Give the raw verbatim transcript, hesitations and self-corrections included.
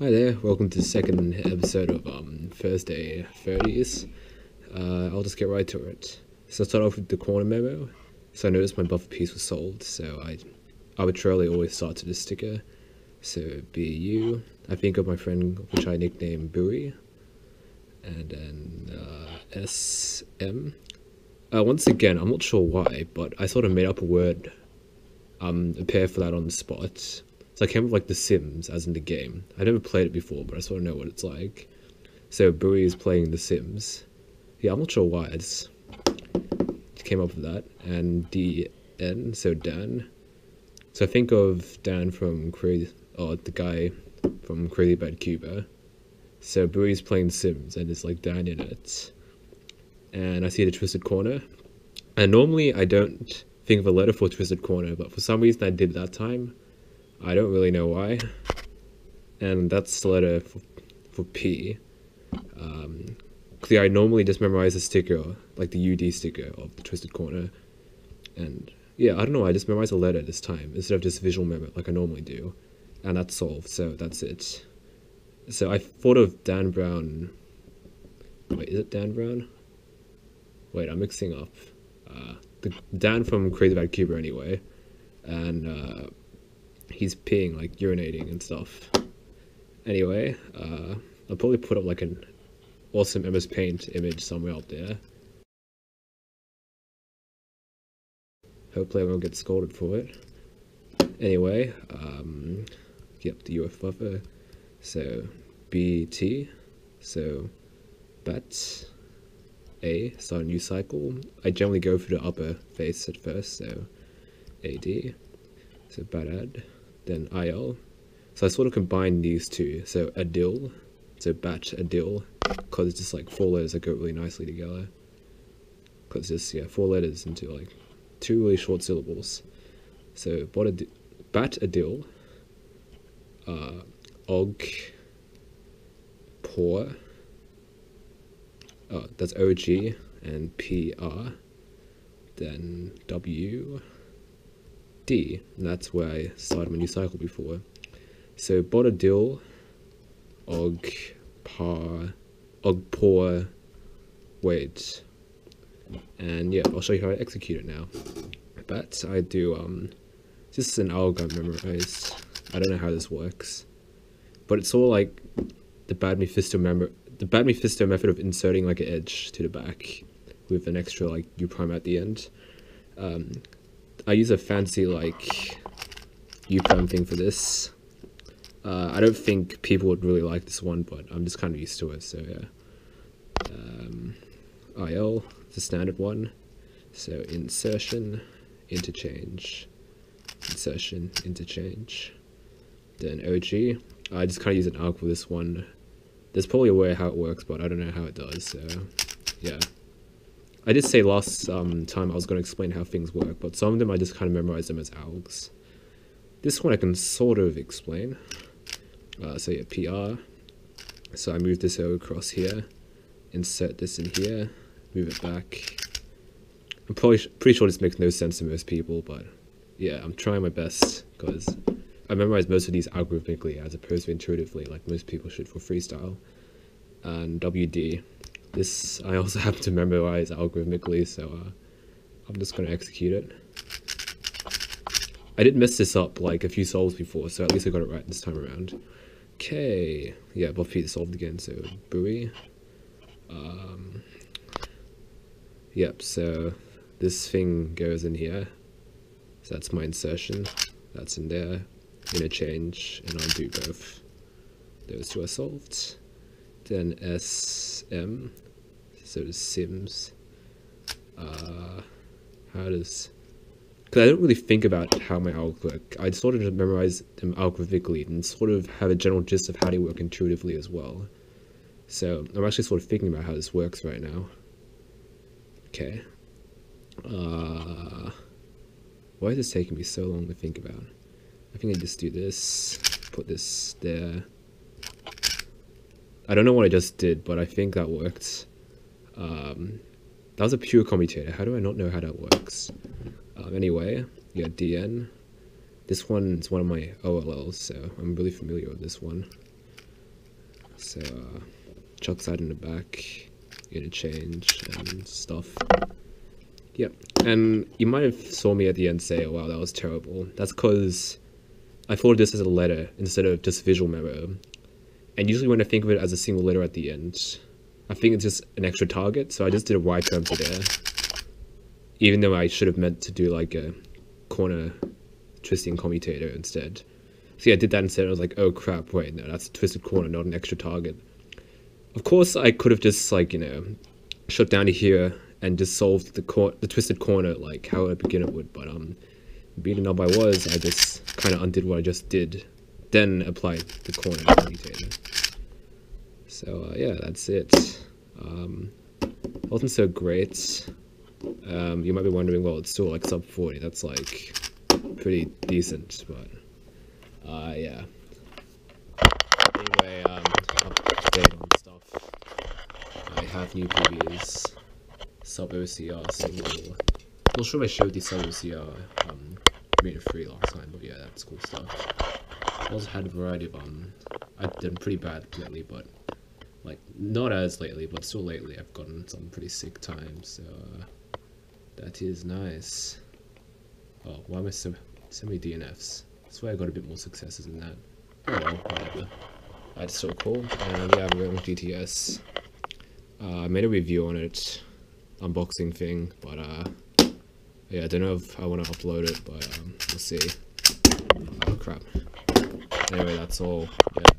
Hi there, welcome to the second episode of um, Thursday thirties. Uh, I'll just get right to it. So I start off with the corner memo. So I noticed my buffer piece was sold, so I arbitrarily always started this sticker. So B U, I think of my friend which I nicknamed Bowie, and then uh, S M. Uh, once again, I'm not sure why, but I sort of made up a word, um, a pair for that on the spot. So I came up with like The Sims, as in the game. I never played it before, but I sort of know what it's like. So Bowie is playing The Sims. Yeah, I'm not sure why, I just came up with that. And D N, so Dan. So I think of Dan from Crazy, or the guy from Crazy Bad Cuba. So Bowie is playing The Sims, and it's like Dan in it. And I see the Twisted Corner. And normally I don't think of a letter for Twisted Corner, but for some reason I did that time. I don't really know why, and that's the letter for, for P. Um, yeah, I normally just memorize the sticker, like the U D sticker of the Twisted Corner, and yeah, I don't know, I just memorized a letter this time, instead of just visual memo, like I normally do, and that's solved, so that's it. So I thought of Dan Brown, wait, is it Dan Brown? Wait, I'm mixing up, uh, the Dan from Crazy Bad Cuba anyway, and uh, he's peeing, like urinating and stuff. Anyway, uh, I'll probably put up like an awesome M S Paint image somewhere up there. Hopefully I won't get scolded for it. Anyway, um, yep, the U F buffer. So, B T. So, bat. A, start a new cycle. I generally go for the upper face at first, so A D. So, bad ad. Then I L. So I sort of combine these two, so adil, so batch adil, because it's just like four letters that go really nicely together, because it's just, yeah, four letters into like two really short syllables. So bat adil, uh, og, por, oh, that's O G, and P R, then W, D, and that's where I started my new cycle before. So Bodadil, Og, Par, Og, Por, wait, and yeah, I'll show you how I execute it now. But I do um, just an alg I memorized. I don't know how this works, but it's all like the bad Mephisto member, the bad Mephisto method of inserting like an edge to the back with an extra like U-perm at the end. Um, I use a fancy like U-perm thing for this. Uh, I don't think people would really like this one, but I'm just kind of used to it, so yeah. Um, I L, the standard one. So insertion, interchange, insertion, interchange. Then O G. I just kind of use an arc for this one. There's probably a way how it works, but I don't know how it does, so yeah. I did say last um, time I was going to explain how things work, but some of them I just kind of memorize them as algs. This one I can sort of explain. Uh, so yeah, P R. So I move this O across here, insert this in here, move it back. I'm probably pretty sure this makes no sense to most people, but yeah, I'm trying my best because I memorize most of these algorithmically as opposed to intuitively, like most people should for freestyle. And W D. This I also happen to memorize algorithmically, so uh, I'm just going to execute it. I did mess this up like a few solves before, so at least I got it right this time around. Okay, yeah, both feet solved again, so buoy. Um, yep, so this thing goes in here. So that's my insertion, that's in there, interchange, and I'll do both. Those two are solved. Then S M, so Sims, uh, how does, because I don't really think about how my alg work, I sort of just memorize them algorithmically and sort of have a general gist of how they work intuitively as well. So I'm actually sort of thinking about how this works right now. Okay, uh, why is this taking me so long to think about? I think I just do this, put this there. I don't know what I just did, but I think that worked. Um, that was a pure commutator. How do I not know how that works? Um, anyway, yeah, D N. This one is one of my O L Ls, so I'm really familiar with this one. So uh, chuck that in the back, get a change and stuff. Yep, and you might have saw me at the end say, oh, wow, that was terrible. That's because I thought of this as a letter instead of just visual memo. And usually when I think of it as a single letter at the end, I think it's just an extra target, so I just did a Y-perm to there. Even though I should have meant to do like a corner twisting commutator instead. So yeah, I did that instead, and I was like, oh crap, wait, no, that's a twisted corner, not an extra target. Of course, I could have just like, you know, shot down to here and just solved the cor the twisted corner like how a beginner would, but um, being a knob I was, I just kind of undid what I just did, then applied the corner commutator. So uh, yeah, that's it. Um, it wasn't so great. Um, you might be wondering, well, it's still like sub forty, that's like pretty decent, but uh, yeah. Anyway, um, update on stuff. I have new previews. Sub O C R, so we'll, not sure if I showed the sub O C R um, Arena three last time, but yeah, that's cool stuff. I also had a variety of, um, I've done pretty bad lately, but, like, not as lately, but still lately I've gotten some pretty sick times, so, uh, that is nice. Oh, why am I so, so many D N Fs? I swear I got a bit more successes than that. Oh well, whatever. That's so cool, and yeah, I'm going with D T S. Uh, I made a review on it. Unboxing thing, but uh yeah, I don't know if I want to upload it, but um we'll see. Oh crap, anyway, that's all. Yeah.